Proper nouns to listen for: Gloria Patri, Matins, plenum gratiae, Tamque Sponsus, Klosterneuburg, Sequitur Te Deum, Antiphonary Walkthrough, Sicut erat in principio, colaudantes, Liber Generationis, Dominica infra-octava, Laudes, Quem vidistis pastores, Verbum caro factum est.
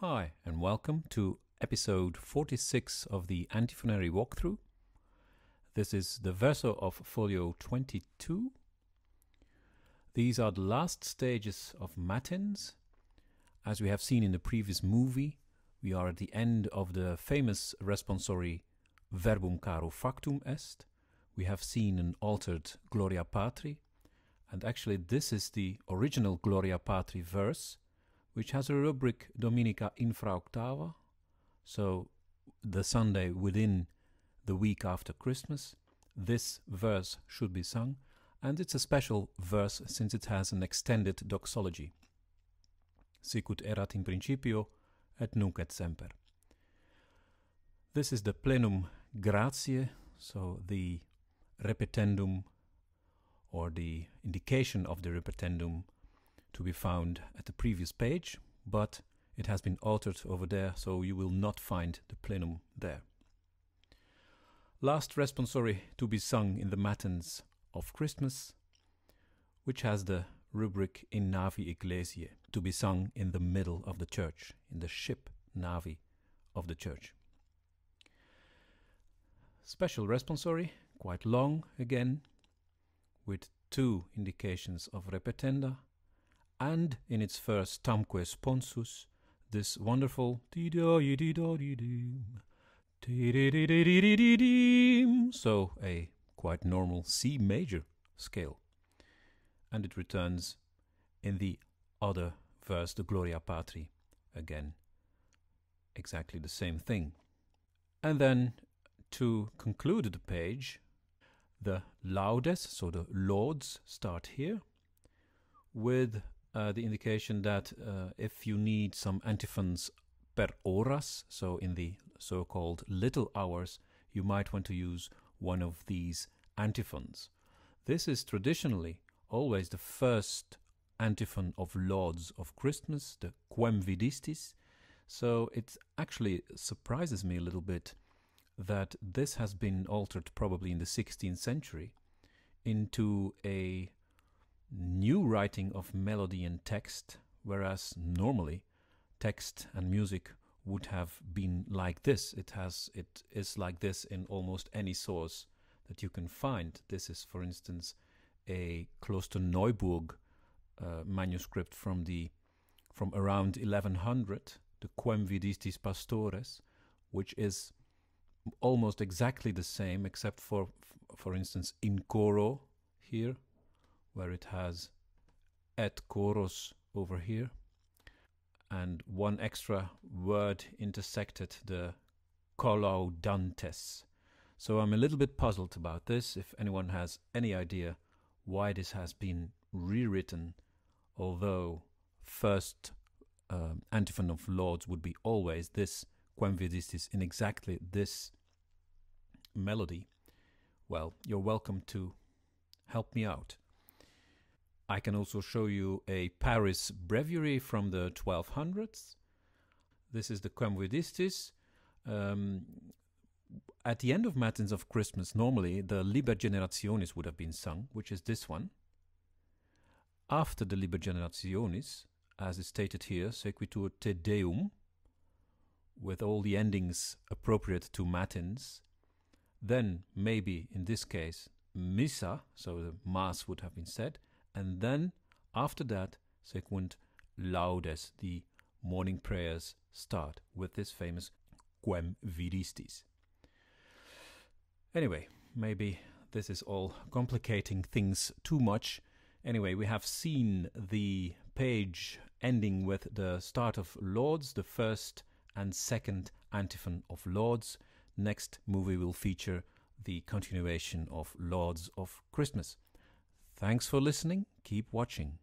Hi, and welcome to episode 46 of the Antiphonary Walkthrough. This is the verso of folio 22. These are the last stages of Matins. As we have seen in the previous movie, we are at the end of the famous responsory Verbum caro factum est. We have seen an altered Gloria Patri, and actually this is the original Gloria Patri verse, which has a rubric Dominica infra-octava, so the Sunday within the week after Christmas. This verse should be sung, and it's a special verse since it has an extended doxology. Sicut erat in principio, et nunc et semper. This is the plenum gratiae, so the repetendum, or the indication of the repetendum, to be found at the previous page, but it has been altered over there, so you will not find the plenum there. Last responsory to be sung in the Matins of Christmas, which has the rubric in navi ecclesiae, to be sung in the middle of the church, in the ship navi of the church. Special responsory, quite long again, with two indications of repetenda, and in its first Tamque Sponsus, this wonderful so a quite normal C major scale. And it returns in the other verse, the Gloria Patri, again, exactly the same thing. And then to conclude the page, the Laudes, so the Lauds, start here with the indication that if you need some antiphons per horas, so in the so-called little hours, you might want to use one of these antiphons. This is traditionally always the first antiphon of Laudes of Christmas, the Quem vidistis, so it actually surprises me a little bit that this has been altered probably in the 16th century into a new writing of melody and text, whereas normally text and music would have been like this. It is like this in almost any source that you can find. This is, for instance, a Klosterneuburg manuscript from around 1100, the Quem vidistis pastores, which is almost exactly the same, except for instance, in coro here, where it has et coros over here, and one extra word intersected, the colaudantes. So I'm a little bit puzzled about this. If anyone has any idea why this has been rewritten, although first antiphon of Laudes would be always this Quem vidistis in exactly this melody, well, you're welcome to help me out. I can also show you a Paris breviary from the 1200s. This is the Quem vidistis. At the end of Matins of Christmas, normally the Liber Generationis would have been sung, which is this one. After the Liber Generationis, as is stated here, Sequitur Te Deum, with all the endings appropriate to Matins. Then, maybe in this case, Missa, so the Mass would have been said. And then, after that, sequent Laudes, the morning prayers start with this famous Quem vidistis. Anyway, maybe this is all complicating things too much. Anyway, we have seen the page ending with the start of Laudes, the first and second antiphon of Laudes. Next movie will feature the continuation of Laudes of Christmas. Thanks for listening. Keep watching.